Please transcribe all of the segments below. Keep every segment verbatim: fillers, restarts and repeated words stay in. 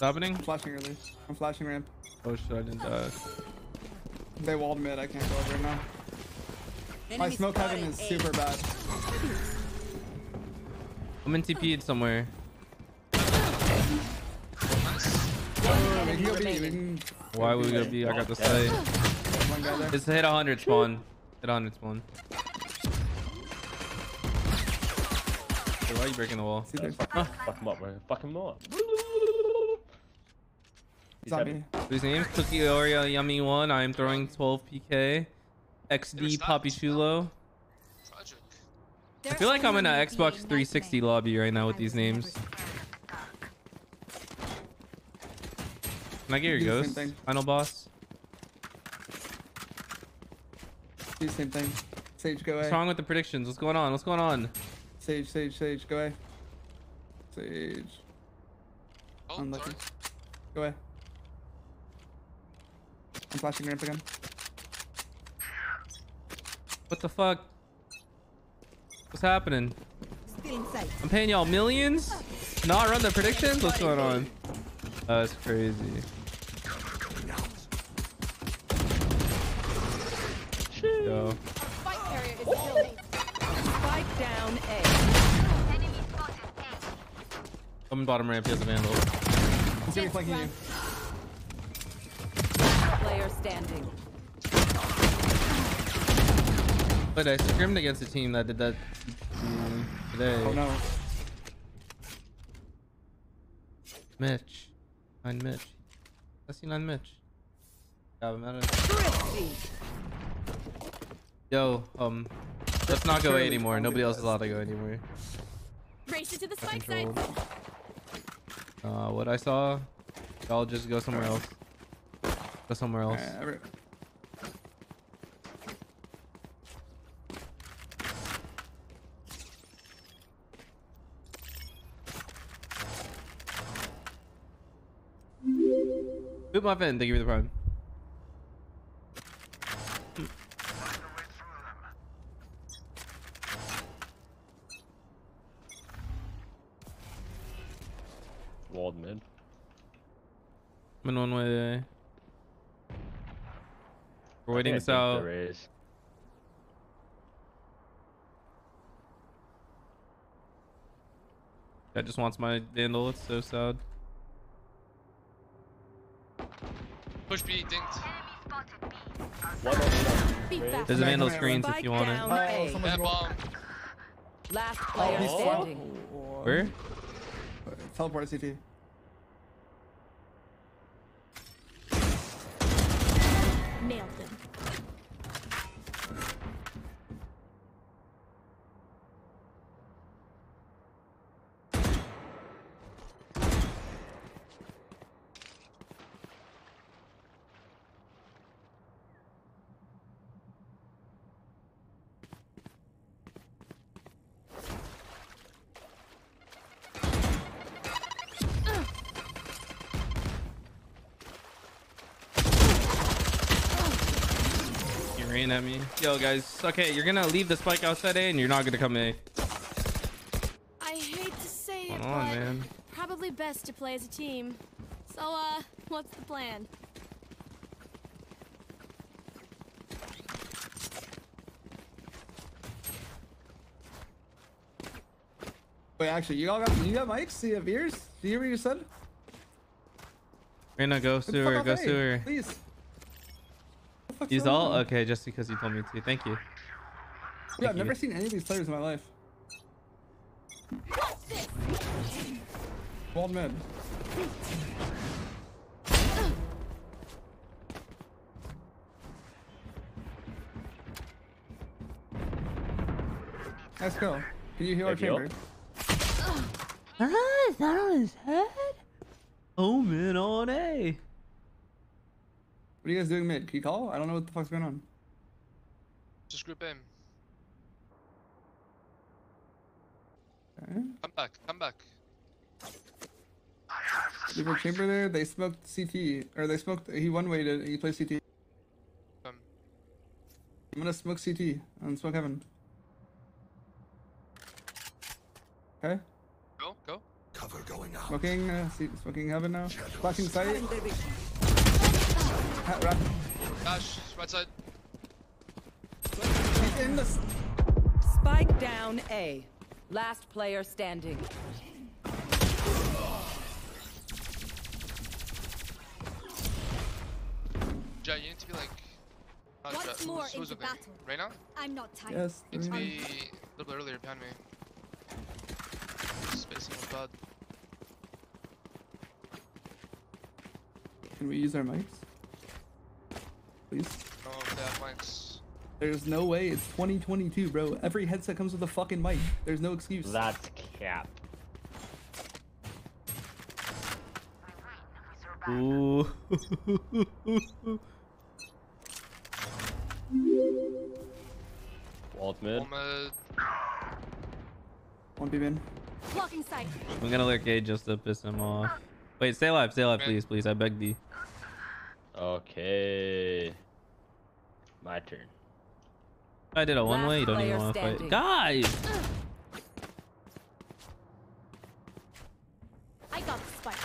Happening? I'm flashing early. I'm flashing ramp. Oh shit, I didn't die. They walled mid, I can't go over right now. My smoke heaven is super bad. I'm in T P'd somewhere. Why would we go B? I got the site. Just hit one hundred spawn. Hit one hundred spawn. Hey, why are you breaking the wall? Yeah, fuck, ah. fuck him up, bro. Fuck him up. Whose name's Cookie Oreo Yummy One. I am throwing twelve P K. X D Poppy Chulo. I feel like I'm in an Xbox three sixty lobby right now with these names. Can I get your ghost? Final boss. Do the same thing. Sage, go away. What's wrong with the predictions? What's going on? What's going on? Sage, Sage, Sage, go away. Sage. Oh, unlucky. Sorry. Go away. I'm flashing ramp again. What the fuck? What's happening? I'm paying y'all millions? Not run the predictions? What's going on? Oh, that's crazy. Yo. I'm bottom ramp. He has a vandal. He's gonna be flanking you. Player standing. But I scrimmed against a team that did that today. Oh no. Mitch. Nine Mitch. I see nine Mitch. Got him out of it. Yo, um, let's not go A anymore. Nobody else is allowed to go anymore. Race it to the spike side. Uh, what I saw, y'all just go somewhere else. Go somewhere else. Boop my fin, thank you for the prime. Walled mid. I'm in one way. We're waiting this out. That just wants my vandal, it's so sad. Push B, dinked. There's a vandal screens if you want it. Oh, that bomb. Last player oh. standing. Where? Teleport C T. Nailed him. At me. Yo guys, okay, you're gonna leave the spike outside A and you're not gonna come A. I hate to say it, on, but man. Probably best to play as a team. So uh what's the plan? Wait, actually you all got you got mics? Do you have ears? Do you hear what you said? Reyna, go sewer, go sewer. Please. Use all? Okay, just because you told me to. Thank you. Thank yeah, I've you. never seen any of these players in my life. Bald man. Let's go. Can you heal our chamber? Is that on his head? Omen on A. What are you guys doing mid? Can you call? I don't know what the fuck's going on. Just group him. Okay. Come back, come back. There's a chamber there. They smoked C T. Or they smoked. He one waited and he played C T. Um. I'm gonna smoke C T and smoke heaven. Okay? Go, go. cover going out. Smoking, uh, see, smoking heaven now. Flashing sight. Hat wrap. Gosh, right side. He's in the... Spike down A. Last player standing. Jai, you need to be like... Uh, What's more in the battle? Right now? I'm not tired. Yes. It's um, me a little bit earlier behind me. Spacing was bad. Can we use our mics? Please? Oh, they have mics. There's no way. It's twenty twenty-two, bro. Every headset comes with a fucking mic. There's no excuse. That's cap. Ooh. Alt mid. One beam in. Blocking sight. I'm gonna lurk A just to piss him off. Wait, stay alive, stay alive, please, please. I beg thee. Okay. My turn. I did a one way. You don't even want to fight, guys. I got the spike.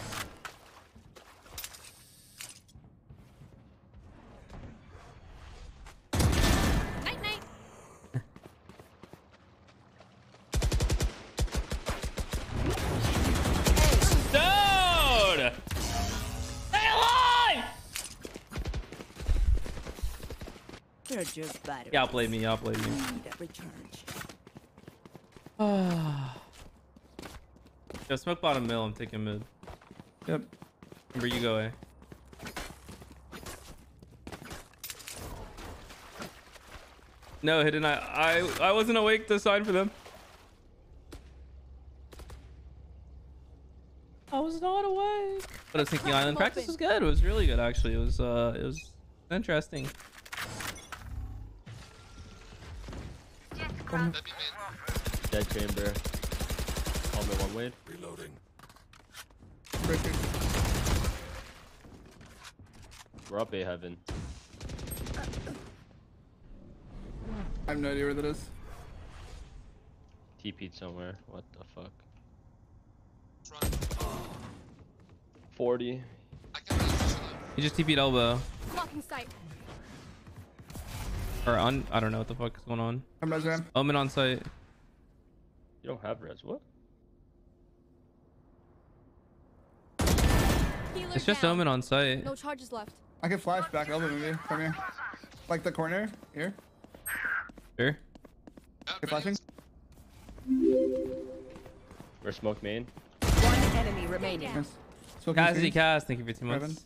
Y'all play me, y'all play me. Yo, smoke bottom mill, I'm taking mid. Yep. Remember, you go A. No, hidden. I, I, I wasn't awake to sign for them. I was not awake. But I was thinking island practice was good. It was really good, actually. It was, uh, it was interesting. Dead chamber. On the one way. Reloading. Breaking. We're up A heaven. I have no idea where that is. T P'd somewhere. What the fuck? forty. He just T P'd elbow. Blocking sight. Or on, I don't know what the fuck is going on. I'm res ram. Omen on site. You don't have res, what? Healer it's just down. Omen on site. No charges left. I can flash back over maybe from here. Like the corner here. Here. You're flashing. We're smoke main. One enemy remaining. Yes. Cassie, Cass, thank you for two months. Seven.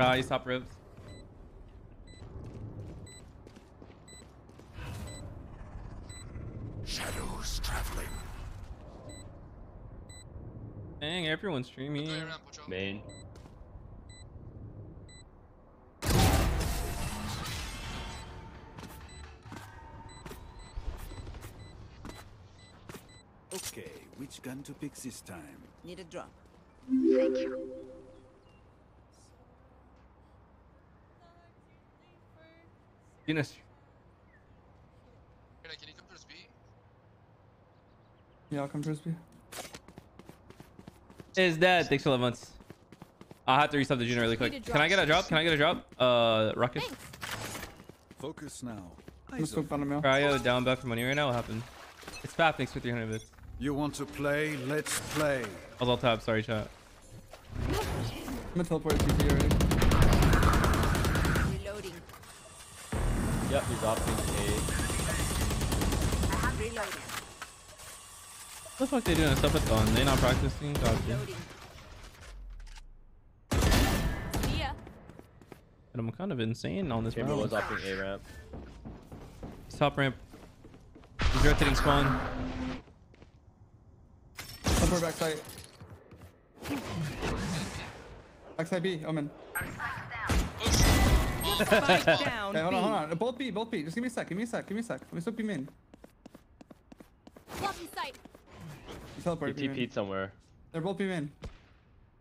Ah, he's top ropes. Shadows traveling. Dang, everyone's streaming. Main. Okay, which gun to pick this time? Need a drop. Thank you. Venus. Can you come towards B? Yeah, I'll come towards B. Is dead. Thanks for eleven months. I'll have to reset the junior really quick. Can I get a drop? Can I get a drop? Uh, rocket. Focus now. I'm gonna go down back for money right now. What happened? It's Fap. Thanks for three hundred bits. You want to play? Let's play. I was all tapped. Sorry, chat. I'm gonna teleport to T P already. Yep, he's opting A. I have reloaded. What the fuck they doing a subathon? They not practicing? Gotcha. Yeah. And I'm kind of insane on this map. Chamber was opting A ramp. He's top ramp. He's rotating spawn. Support backside. Backside B, Omen. Spike down. Okay, hold on, hold on. Both B, both B. Just give me a sec, give me a sec, give me a sec. Let me swap him in. Blocking sight. Teleport. He T P'd somewhere. They're both B in.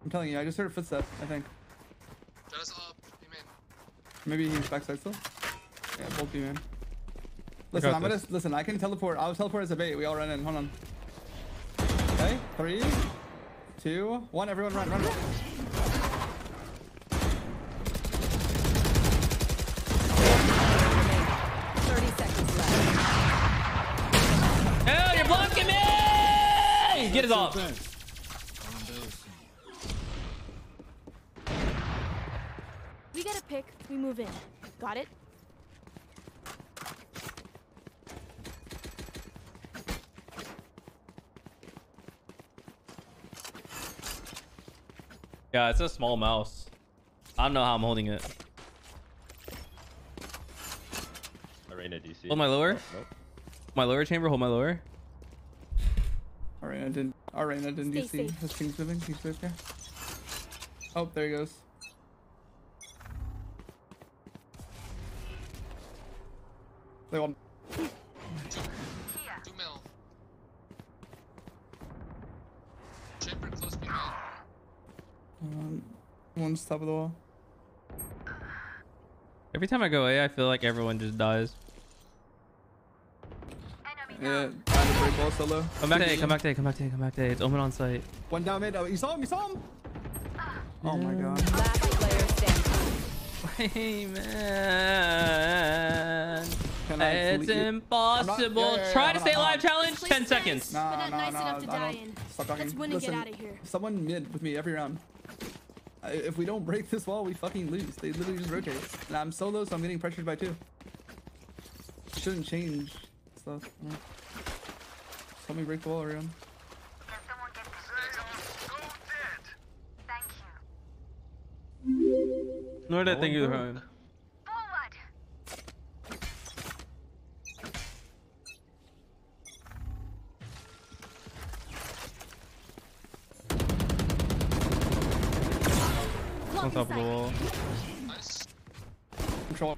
I'm telling you, I just heard a footstep, I think. That is all beam in. Maybe he's backside still? Yeah, both beam in. Listen, I'm this. gonna listen, I can teleport. I'll teleport as a bait. We all run in. Hold on. Okay, three, two, one, everyone run, run, run. thirty seconds left. Hell, you're blocking me! Get it off. We get a pick, we move in. Got it? Yeah, it's a small mouse. I don't know how I'm holding it. Arena D C. Hold my lower. Nope, nope. My lower chamber, hold my lower. Arena didn't Arena didn't D C. His team's moving. He's right there. Oh, there he goes. They won. Two, two mil. Chamber close behind. Um, one's top of the wall. Every time I go A, I feel like everyone just dies. Yeah, I'm pretty close solo. Come back to A, come back to A, come back to A, come back to A. It's Omen on site. One down mid. Oh, you saw him, you saw him. Oh my god. Last player standing. Hey man. It's impossible. Not, yeah, yeah, yeah, Try yeah, to stay alive challenge. Please ten seconds. No, no, no, nice no, to die in. Stop talking. Let's win Listen, and get out of here. Someone mid with me every round. I, if we don't break this wall, we fucking lose. They literally just rotate. And I'm solo, so I'm getting pressured by two. It shouldn't change stuff. No. Just let me break the wall around. Can someone get this? They are so dead. Thank you. Nor did I think you were home. On top of the wall. Nice. Control.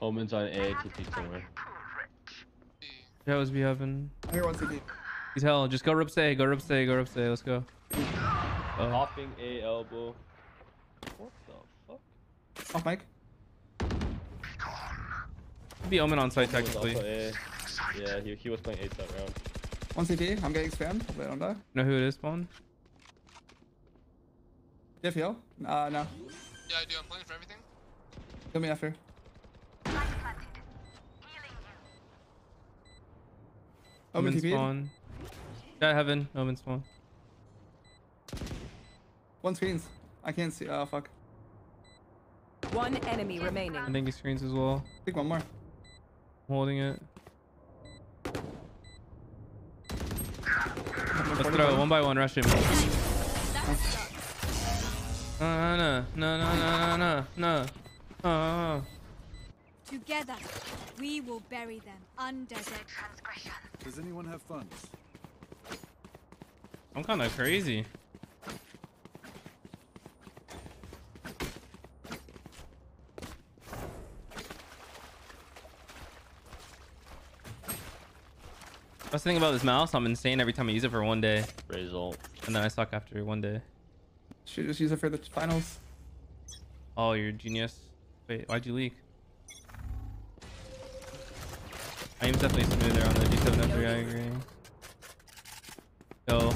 Omen's on A to T somewhere. That was B oven. He's hell. Just go rip stay. Go rip stay. Go rip stay. Let's go. Hopping uh, A elbow. What the fuck? Off mic. Be Omen on site technically. Yeah, he, he was playing A that round. one C P, I'm getting spammed. Hopefully I don't die. Know who it is, Spawn? Do you have heal? Uh, no. Yeah, I do. I'm playing for everything. Kill me after. Omen Spawn. Yeah, heaven. Omen Spawn. One screens. I can't see. Oh, fuck. One enemy remaining. I think he screens as well. I think one more. I'm holding it. Let's throw it one by one, rush him. No, no, no, no, no, no, no, no. Uh. Together, we will bury them under their transgression. Does anyone have funds? I'm kind of crazy. That's the thing about this mouse, I'm insane every time I use it for one day. Result. And then I suck after one day. Should just use it for the finals. Oh, you're a genius. Wait, why'd you leak? I am definitely smoother on the G seven F three, I agree. Go.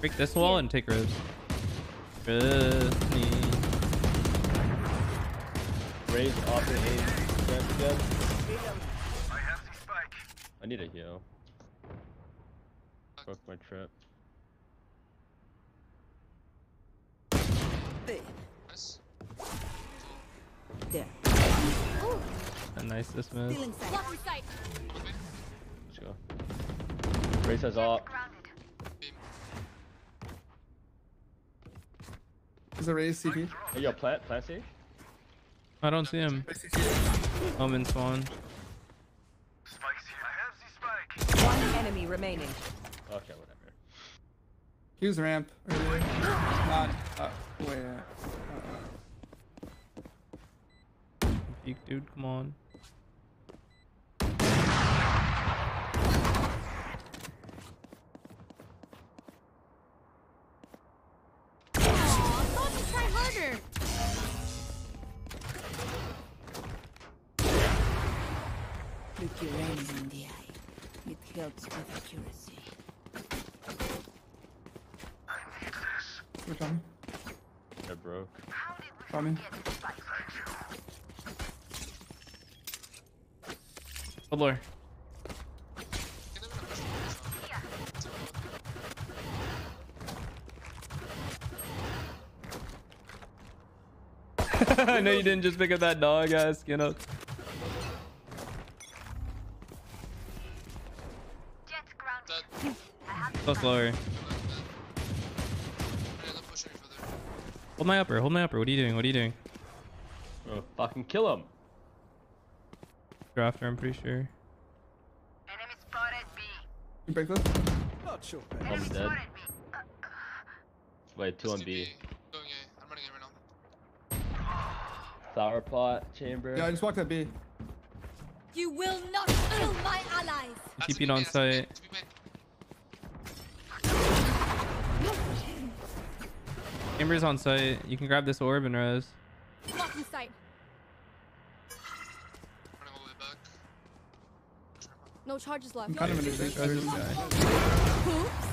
Break this wall and take ribs. Trust me. Raise off your aim. I need a heal. Fuck my trip. Nice. There. A nice this move. Let's go. Race us up. Is there a C P? Hey, yo, plant, plant C? I don't see him. I'm in spawn. Enemy remaining. Okay, whatever. Use ramp. Really? Not. Uh, wait. Uh, Peek, dude. Come on. beams in the eye. It helps with accuracy. I need this. We're coming. Yeah, bro. Coming. Hold lower. I know you didn't just pick up that dog ass, you know. So slower. Hold my upper, hold my upper. What are you doing? What are you doing? Bro, fucking kill him. You're after, I'm pretty sure. Enemy spotted B. You break this? Not sure. I'm dead. Wait, two on B. Sour plot chamber. Yeah, I just walked that B. You will not kill my allies. Keep it on site. Chamber's on site. You can grab this orb and res. Lock in sight. No charges left. I'm kind of in the charges. Oops.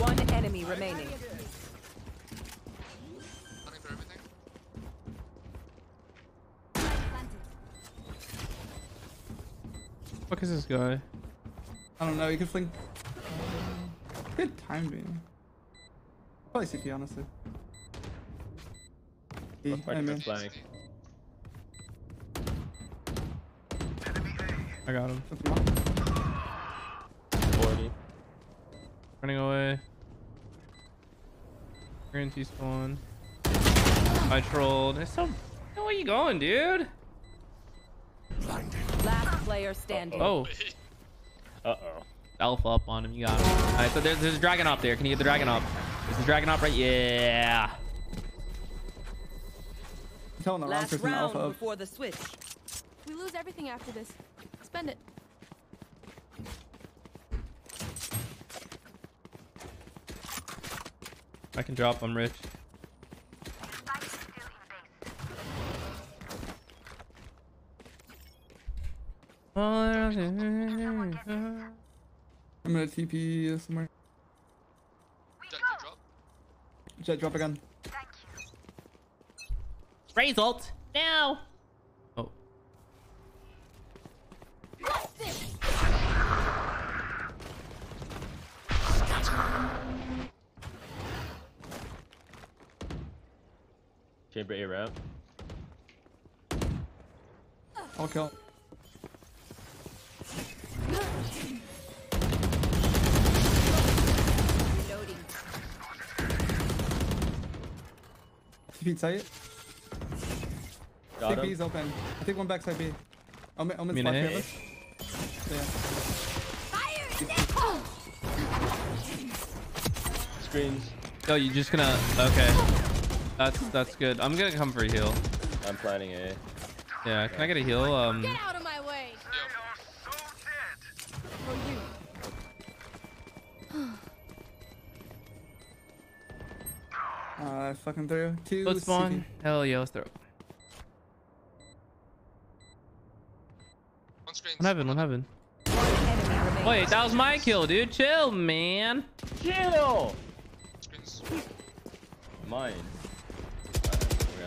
One enemy remaining. Running for everything. The fuck is this guy? I don't know. He could fling. Good timing. Probably C P, honestly. He, I, enemy A. I got him. forty. Running away. Guarantee spawn. I trolled. It's so. Where are you going, dude? Last player standing. Uh-oh. Oh. Uh oh. Alpha up on him. You got him. All right. So there's there's a dragon op there. Can you get the dragon op? There's a dragon op right. Yeah. I'm telling the wrong person alpha up. Before the switch. We lose everything after this. Spend it. I can drop. I'm rich. I'm gonna T P somewhere. Jet drop. Jet drop again. Raise ult now. Oh. Chamber A route. I'll kill. Reloading. T P tight. Got him. B's open. I think one backside B. I'm in the spot here. Fire! Screens. Oh, you're just gonna. Okay. That's that's good. I'm gonna come for a heal. I'm planning a. Yeah, can I get a heal? Um. Get out of my way. They are so dead. For you. uh, fucking through. Two. Let's spawn. Hell yeah, let's throw. What happened? What happened? Wait, that was my kill, dude. Chill, man. Chill. Mine.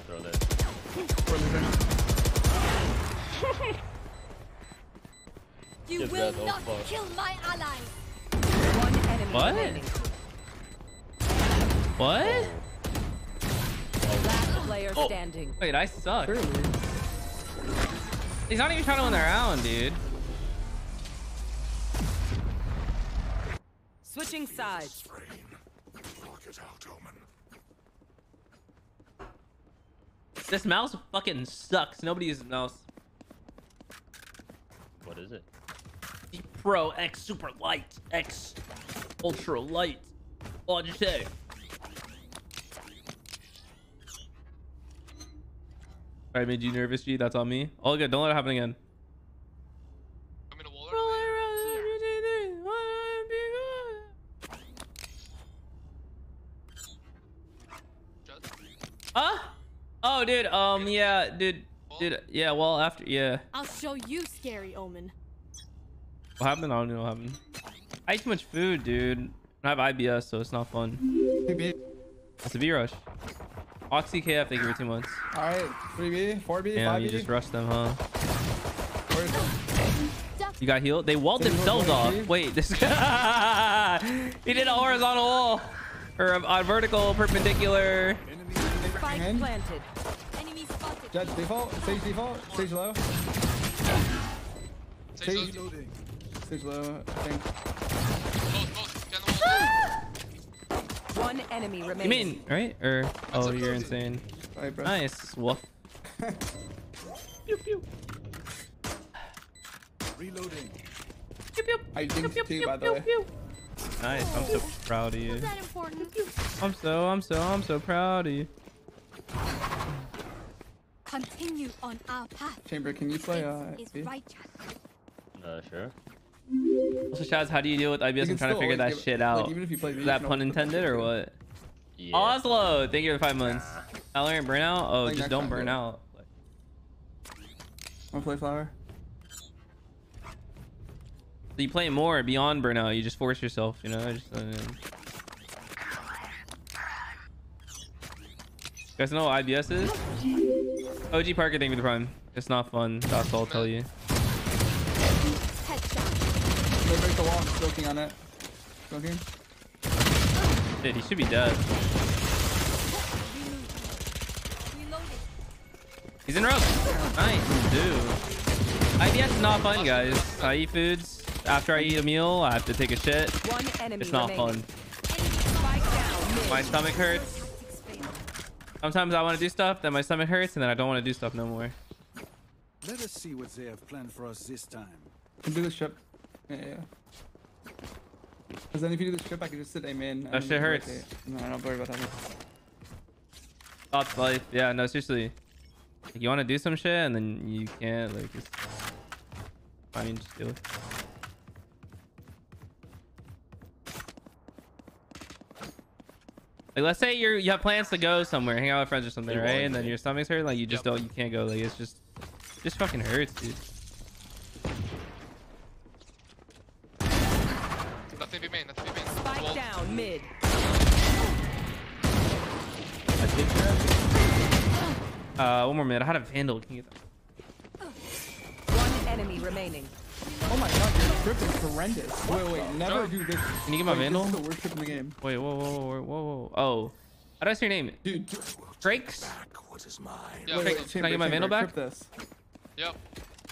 Throw that. You Get will that, not oh, kill my ally. One enemy. What? Remaining. What? Oh. Last player oh. standing. Wait, I suck. Really? He's not even trying to win the round, dude. Switching sides. This mouse fucking sucks. Nobody uses mouse. What is it? Pro X Super Light X Ultra Light Logitech. Alright, made you nervous, G. That's on me. All good. Don't let it happen again. I'm in a wall. Huh? Oh, No, dude. Um, yeah, dude. Dude, yeah, well, after, yeah. I'll show you, Scary Omen. What happened? I don't know what happened. I ate too much food, dude. I have I B S, so it's not fun. That's a B rush. Oxy K F, thank you for two months. Alright, three B, four B, yeah, five B. You just rushed them, huh? You got healed? They walled themselves off. Wait, this guy. He did a horizontal wall. Or a, a vertical, perpendicular. Spike planted. Judge default, stage default, stage low. Stage, stage low, I think. One enemy remains. You mean, right? Or, oh, you're insane. Right, nice, woof. Pew, pew. Reloading. Pew, pew. I think too, by the way. Nice, I'm so proud of you. I'm so, I'm so, I'm so proud of you. Continue on our path. Chamber, can you play uh, uh sure. Also, Chaz, how do you deal with I B S? I'm trying to figure that it, shit out. Like, even if you play is that pun intended or what? Yeah. Oslo, thank you for five months. Valorant burnout? Oh, just don't burn out. Wanna play flower? So you play more beyond burnout. You just force yourself, you know? Just, uh, you guys know what I B S is? O G Parker, thank you for the prime. It's not fun. That's all I'll tell you. They break the wall. Smoking on it. Smoking. Dude, he should be dead. He's in rope. Nice, dude. I B S is not fun, guys. I eat foods. After I eat a meal, I have to take a shit. It's not fun. My stomach hurts. Sometimes I want to do stuff, then my stomach hurts, and then I don't want to do stuff no more. Let us see what they have planned for us this time. Can do this trip. Yeah, yeah. Because then if you do this trip, I can just sit amen. That shit hurts. Like, no, I don't worry about that. Thoughts life. Yeah, no, seriously. Like, you want to do some shit, and then you can't. Like, it's fine. Just do it. Like, let's say you're, you have plans to go somewhere, hang out with friends or something, right? And then your stomach's hurt, like you just yep. don't, you can't go. Like it's just, it just fucking hurts, dude. Nothing be main, nothing be main. Spike down mid. Uh, one more mid. I had a vandal. Can you get that? One enemy remaining. Oh my god, your trip is horrendous. What? Wait, wait, never no. do this. Can you get my wait, vandal? This is the worst trip in the game. Wait, whoa, whoa, whoa, whoa, whoa. Oh, how do I say your name? Dude, Drakes? What is mine? Yeah, wait, wait, wait, can I get my vandal back? This. Yep.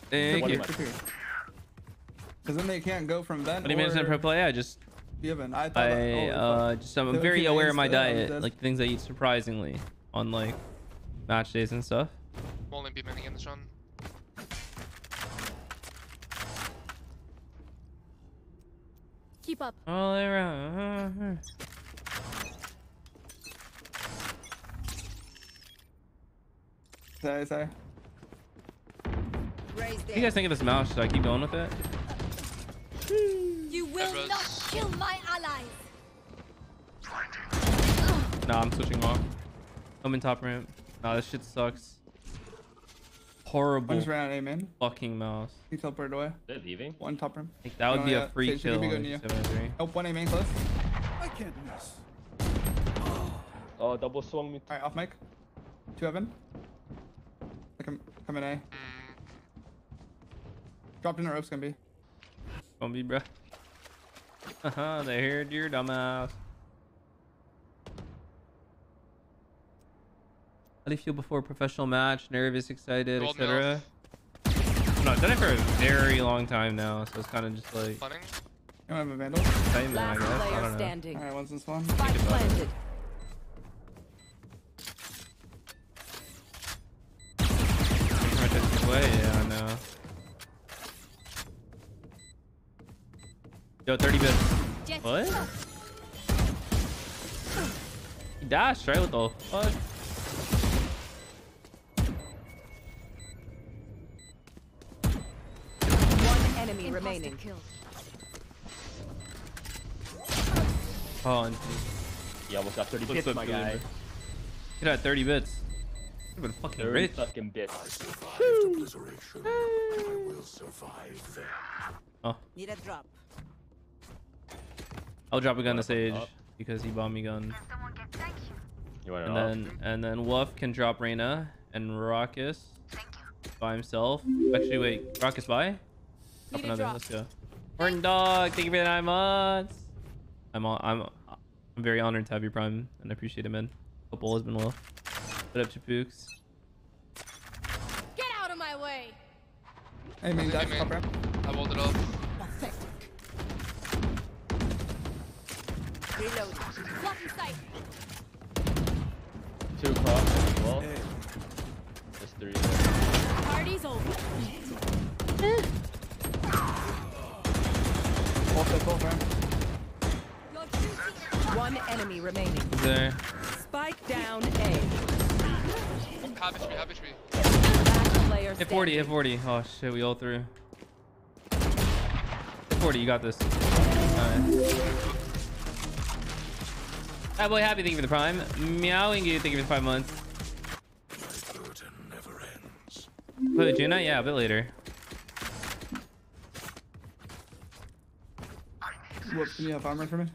Thank you. Because then they can't go from that. What do you mention pro play? I just. Given. I thought. I, oh, uh, just, I'm very aware of my diet, dead. Like things I eat surprisingly on like match days and stuff. We'll only be many in the sun. Keep up. All around. Sorry, sorry. What do you guys think of this mouse? Should I keep going with it? You will Everest. Not kill my allies. Nah, I'm switching off. I'm in top ramp. Nah, this shit sucks. Horrible. Just ran out, amen. Fucking mouse. He teleported away. They're leaving. One top room. Like, that would no, be yeah. a free so kill. Oh, one amen close. I can't miss. Oh, double swung me. All right, off mic. Two heaven. I come, come in A. Dropped in the ropes, gonna be. Gonna be, bruh. Uh huh. They heard your dumbass. How do you feel before a professional match? Nervous, excited, et cetera. No, I've done it for a very long time now, so it's kind of just like. Funny. I have a vandal. Excitement, I guess. I don't know. Standing. All right, once this one. Spike planted. Yeah, I know. Yo, thirty bits. What? He dashed, right? What the fuck? Enemy remaining. Oh, and you almost got thirty bits, my guy. You got thirty bits. You've been fucking rich. Fucking bitch. I survived obliteration. I will survive them. Oh. Need a drop. I'll drop a gun to Sage up. Because he bought me gun. You and then off? and then Wolf can drop Reyna and Ruckus by himself. Actually, wait, Ruckus by? Drop another. Drop. Let's go. Horton Dog, thank you for the nine months. I'm on. I'm. I'm very honored to have your prime, and I appreciate it, man. Hope all has been well. Put up to Pooks. Get out of my way. Hey man, hey, man. I rolled it up. Reload. Block in sight. Two across. Well, hey. There's three. Party's over. One enemy remaining. There. Spike down A. Have it, have it, have it. Hit forty, hit forty. Oh shit, we all threw. Hit forty, you got this. Alright. Hi boy, happy, thank you for the prime. Meowing you, thank you for the five months. My burden never ends. Wait, Juna? Yeah, a bit later. What, can you have armor for me?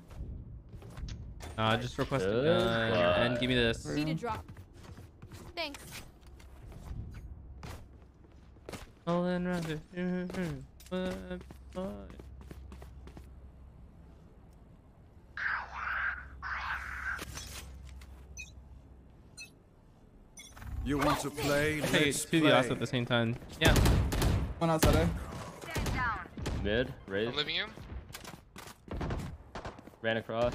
Uh, just request a gun uh, and give me this. Need a drop. Thanks. All in round. You want to play? Let's hey, two play. The us at the same time. Yeah. One outside. Eh? Stand down. Mid, raise. I'm leaving you. Ran across.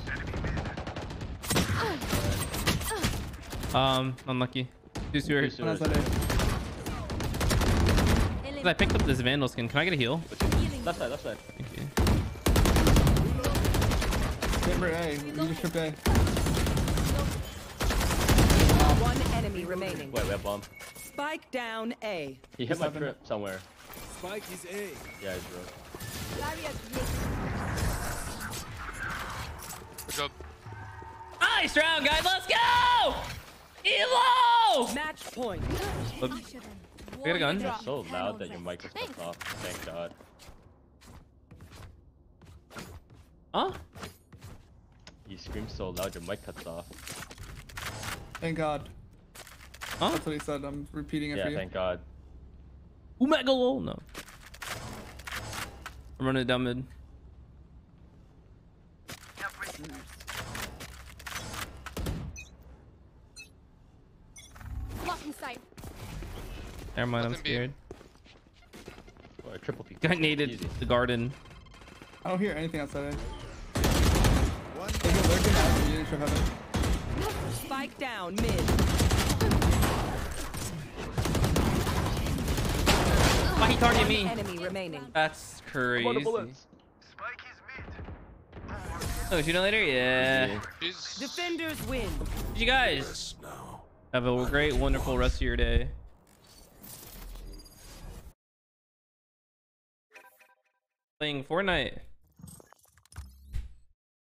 Uh, um, unlucky. Two sewers. One outside. Eh? I picked up this Vandal skin. Can I get a heal? Left side, left side. Thank you. Remember, hey, you just A. One enemy remaining. Wait, we have bomb. Spike down A. He hit my trip somewhere. Spike is A. Yeah, he's broke. Good job. Nice round, guys. Let's go! Elo! Match point. Look, we got a gun. It's so loud that your mic just popped off. Thank God. Huh? You scream so loud, your mic cuts off. Thank God. Huh? That's what he said. I'm repeating it yeah, for you. Yeah, thank God. Umegalo! No. I'm running down mid. Lock in sight. Never mind, I'm scared. Well, a triple peek. I needed Easy. The garden. I don't hear anything outside. What? You didn't show heaven. Spike down mid. Why he targeted me? Enemy remaining. That's crazy. Spike is mid. Oh, shoot on later? Yeah. He's... Defenders win. You guys have a great, wonderful rest of your day. Playing Fortnite.